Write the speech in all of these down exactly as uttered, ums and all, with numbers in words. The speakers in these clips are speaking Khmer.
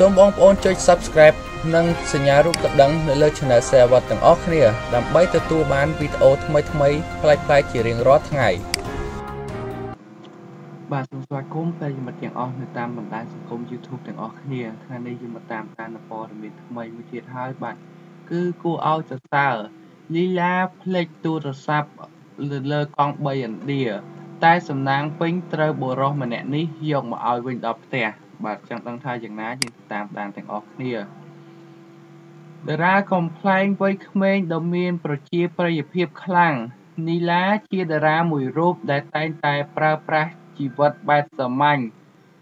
សូម បងប្អូន ចុច Subscribe និង សញ្ញា រូប កណ្ដឹង នៅលើ Channel Server ទាំងអស់ គ្នា ដើម្បី ទទួល បាន វីដេអូ ថ្មីៗ ផ្លែផ្លែ ជា រៀងរាល់ ថ្ងៃ បាទសូមស្វាគមន៍ប្រិយមិត្តទាំងអស់នៅតាមបណ្ដាញសង្គម YouTube ទាំងអស់ គ្នា ថ្ងៃនេះ យើង មក តាម ការ ព័ត៌មាន ថ្មី មួយ ទៀត ហើយ បាទ គឺ គួរ ឲ្យ សរសើរ លីឡា ផ្លេច ទូរស័ព្ទ លើ លើ កង់ 3 ឥណ្ឌា តែ សំណាង ពេញ ត្រូវ បរិសុទ្ធ ម្នាក់ នេះ យក មក ឲ្យ វិញ ដល់ ផ្ទះ បាទចាំដឹងថាយ៉ាងណាយើងតាមតាមទាំងអស់គ្នាតារាកំប្លែងវ័យក្មេងដ៏មានប្រជាប្រិយភាពខ្លាំងនីឡាជាតារាមួយរូបដែលតែងតែប្រើប្រាស់ជីវិតបែបសាមញ្ញ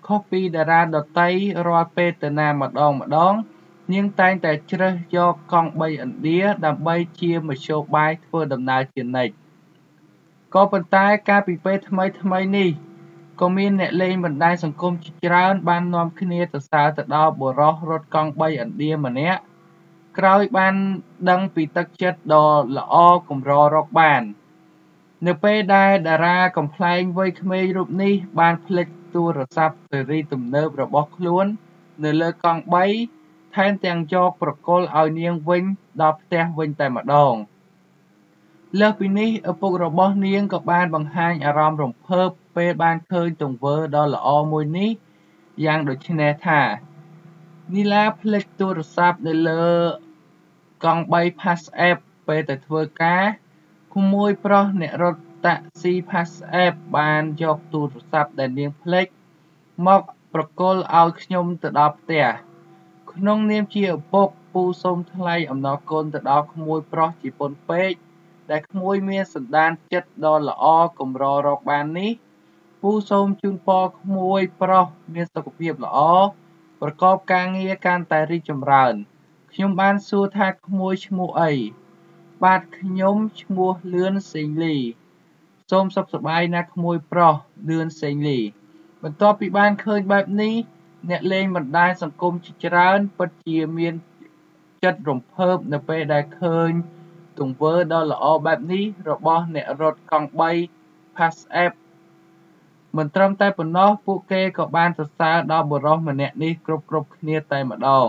ខុសពីតារាដតីរាល់ពេលតាណាម្ដងម្ដងនាងតែងតែជ្រើសយកកង់ 3 ឥណ្ឌាដើម្បីជាមធ្យោបាយធ្វើដំណើរជានិច្ច ក៏ប៉ុន្តែការពិភាក្សាថ្មីថ្មីនេះក៏មានអ្នកលេងបណ្ដាញសង្គមជាច្រើនបាននាំគ្នាទៅសើចទៅដល់បរិសុទ្ធរត់កង់ 3 ឥណ្ឌាម្នាក់ក្រោយបានដឹងពីទឹកចិត្តដ៏ល្អកម្ររកបាននៅពេលដែលតារាកំប្លែងវ័យក្មេងរូបនេះបានផ្លេចទូរស័ព្ទស៊េរីទំនើបរបស់ខ្លួននៅលើកង់ 3 ថែមទាំងយកប្រកុលឲ្យនាងវិញដល់ផ្ទះវិញតែម្ដងលើសពីនេះឪពុករបស់នាងក៏បានបង្ហាញអារម្មណ៍រំភើបពេលបានឃើញ ទង្វើដ៏ល្អមួយនេះយ៉ាងដូចនេះថា នីឡាផ្លេចទូរស័ព្ទនៅលើកង់ 3 Pass App ពេលទៅធ្វើការ ក្មួយប្រុសអ្នករត់តាក់ស៊ី Pass App បានយកទូរស័ព្ទដែលនាងផ្លេចមកប្រកុលឲ្យខ្ញុំទៅដល់ផ្ទះក្នុងនាមជាឪពុកពូសូមថ្លែងអំណរគុណទៅដល់ក្មួយប្រុសជាពន់ពេក ដែលក្មួយមានសន្តានចិត្តដ៏ល្អកម្ររកបាននេះពូសូមជូនពរក្មួយប្រុសមានសុខភាពល្អប្រកបការងារកាន់តែរីកចម្រើនខ្ញុំបានសួរថាក្មួយឈ្មោះអីបាទខ្ញុំឈ្មោះលឿនសេងលីសូមសោកសប្បាយណាស់ក្មួយប្រុសលឿនសេងលីបន្ទាប់ពីបានឃើញបែបនេះអ្នកលេងបណ្ដាញសង្គមជាច្រើនពិតជាមានចិត្តរំភើបនៅពេលដែលឃើញ ទង្វើដ៏ល្អបែបនេះរបស់អ្នករត់កង់ 3 Pass App មិនត្រឹមតែប៉ុណ្ណោះពួកគេក៏បានសរសើរដល់បុរសម្នាក់នេះគ្រប់ៗគ្នាតែម្ដង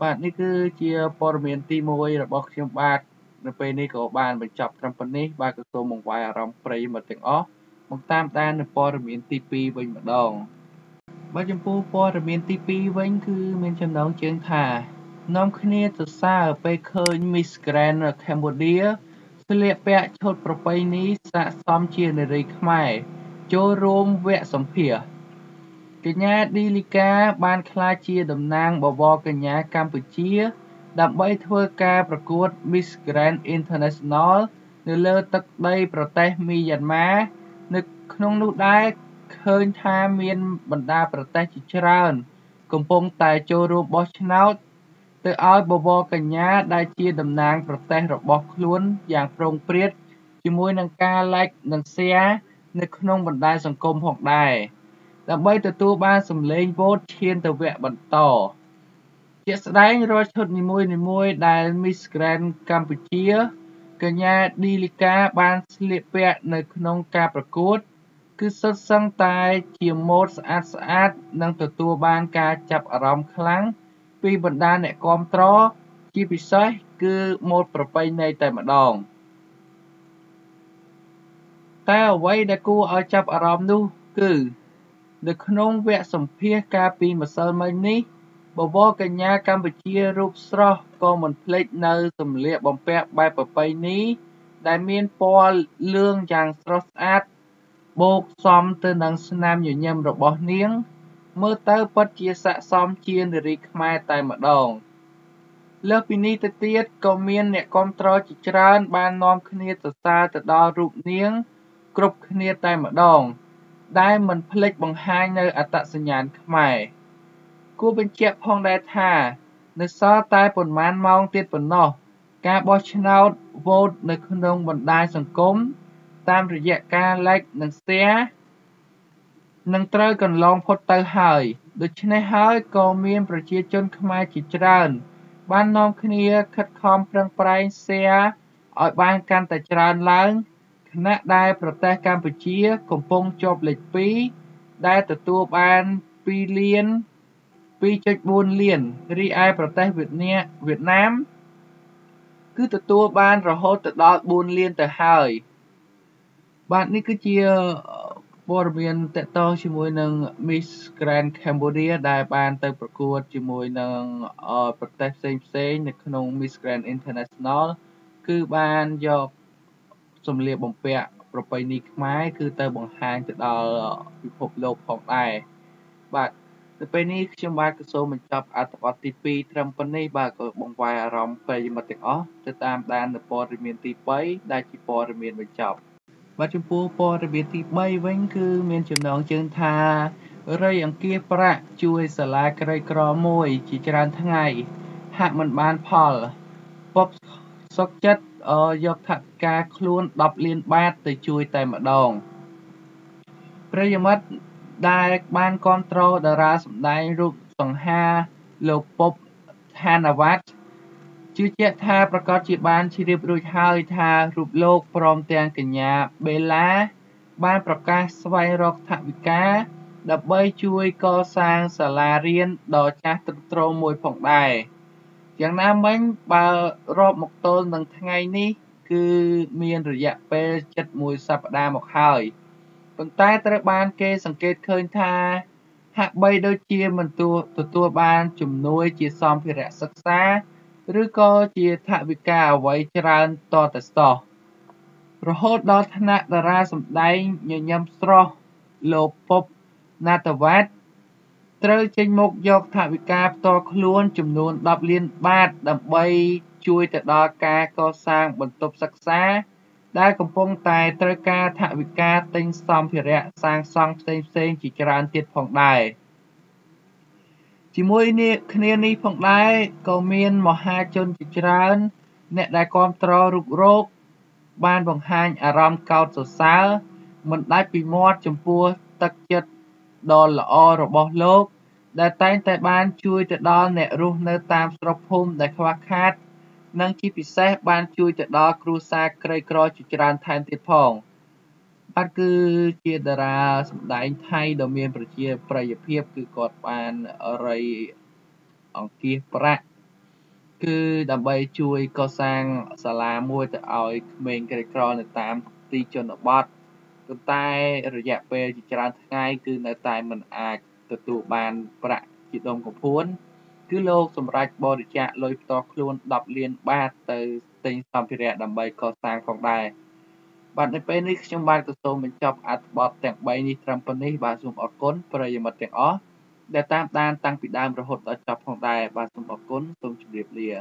បាទនេះគឺជាព័ត៌មានទី 1 របស់ខ្ញុំបាទនៅពេលនេះក៏បានបញ្ចប់ត្រឹមប៉ុណ្ណេះបាទសូមអង្វរអារម្មណ៍ប្រិយមិត្តទាំងអស់មកតាមដានព័ត៌មានទី 2 វិញម្ដងបាទចំពោះព័ត៌មានទី 2 វិញគឺមានចំណងជើងថា នាំគ្នាទៅសើរពេលឃើញមីស Grand International នៅលើទឹកដីប្រទេសមីយ៉ាន់ម៉ានៅក្នុងនោះដែរឃើញថាមានបណ្ដាប្រទេសជាច្រើនកំពុងតែចូលរួមបោះឆ្នោត ទៅឲ្យបបរកញ្ញាដែលជាតំណាងប្រទេសរបស់ខ្លួនយ៉ាងប្រងព្រាតជាមួយនឹងការ Miss Grand កម្ពុជាកញ្ញាឌីលីកាបានស្លៀកពាក់នៅក្នុងការប្រកួតគឺសុទ្ធសឹងតែជាម៉ូដស្អាតស្អាតនិងទទួលបានការចាប់អារម្មណ៍ខ្លាំង ពីបណ្ដាអ្នកគាំទ្រជាពិសេសគឺម៉ូដប្រពៃណីតែម្ដងតែអ្វីដែលគួរឲ្យចាប់អារម្មណ៍នោះគឺនៅក្នុងវគ្គសម្ភាសការពីម្សិលមិញនេះបបរកញ្ញាកម្ពុជារូបស្រស់ក៏មិនភ្លេចនៅសម្លៀកបំពាក់បែបប្រពៃណីដែលមានពណ៌លឿងយ៉ាងស្រស់ស្អាតបូកសំទៅនឹងស្នាមញញឹមរបស់នាង មើលទៅពិតជាស័ក្តិសមជានារីខ្មែរតែម្ដង នឹងត្រូវកន្លងផុតទៅហើយដូច្នេះហើយក៏មានប្រជាជនខ្មែរជាច្រើនបាននាំគ្នាខិតខំប្រឹងប្រែង share ឲ្យបានកាន់តែច្រើនឡើងខណៈដែលប្រទេសកម្ពុជាកំពុងជាប់លេខ 2 ដែលទទួលបាន 2 លាន two point four លាន រីឯ ប្រទេស វៀតណាម គឺ ទទួល បាន រហូត ទៅ ដល់ bốn លាន ទៅ ហើយ បាទ នេះ គឺជា ព័ត៌មាន តកតង ជាមួយ នឹង Miss Grand Cambodia ដែល បាន ទៅ ប្រកួត ជាមួយ នឹង ប្រទេស ផ្សេង ផ្សេង នៅ ក្នុង Miss Grand International គឺ បាន យក សម្លៀក បំពាក់ ប្រពៃណី ខ្មែរ គឺ ទៅ បង្ហាញ ទៅ ដល់ ពិភព លោក ផង ដែរ បាទ ពេលនេះខ្ញុំបាទកសោមបញ្ចប់អត្ថបទទី ដែលបាន control តារាសម្ដែងរូបសង្ហាលោក Pop Thanawat ជឿជាក់ថាប្រកាសជាបានជ្រាបរួចហើយថារូបលោកព្រមទាំងកញ្ញា Bella បានប្រកាសស្វែងរកថវិកាដើម្បីជួយកសាងសាលារៀនដ៏ចាស់ទ្រទ្រមួយផងដែរយ៉ាងណាមិញបើរាប់មកទល់នឹងថ្ងៃនេះគឺមានរយៈពេល 71 សប្តាហ៍មកហើយ ប៉ុន្តែត្រូវបានគេសង្កេតឃើញថាហាក់បីដូចជាមិនទទួលបានជំនួយជាសម្ភារៈសិក្សាឬក៏ជាថវិកាអ្វីច្រើនតទៅស្ទោះរហូតដល់ថ្នាក់តារាសម្ដែងញញឹមស្រស់លោក Pop Thanawat ត្រូវចេញមុខយកថវិកាផ្ទាល់ខ្លួនចំនួន 10 លាន បាត ដើម្បីជួយទៅដល់ការកសាងបន្ទប់សិក្សា ដែលកំពុងតែត្រូវការថវិកាទិញសម្ភារៈសាងសង់ផ្សេងៗជាច្រើនទៀតផងដែរជាមួយនេះគ្នានេះផងដែរក៏មានមហាជនជាច្រើនអ្នកដែលគាំទ្ររូបរោគបានបង្ហាញអារម្មណ៍កោតសរសើរមិនដាច់ពីមាត់ចំពោះទឹកចិត្តដ៏ល្អរបស់លោកដែលតែងតែបានជួយទៅដល់អ្នករស់នៅតាមស្រុកភូមិដែលខ្វះខាត និងជាពិសេសបានជួយទៅដល់គ្រួសារក្រីក្រជាច្រើនថែមទៀតផងបាទគឺជាតារាសម្ដែងថៃដ៏មានប្រជាប្រិយភាពគឺគាត់បានរៃអង្គាសប្រាក់គឺដើម្បីជួយកសាងសាលាមួយទៅឲ្យក្មេងក្រីក្រនៅតាមទីជនបទ គឺលោកសម្រាប់បរិច្ចាគលុយផ្ទាល់ខ្លួន 10 លានបាតទៅទិញសម្ភារៈដើម្បីកសាងផងដែរបាទនៅពេលនេះខ្ញុំបាទសូមបញ្ចប់អត្ថបទទាំង 3 នេះត្រឹមប៉ុណ្ណេះបាទសូមអរគុណប្រិយមិត្តទាំងអស់ដែលតាមដានតាំងពីដើមរហូតដល់ចប់ផងដែរបាទសូមអរគុណសូមជម្រាបលា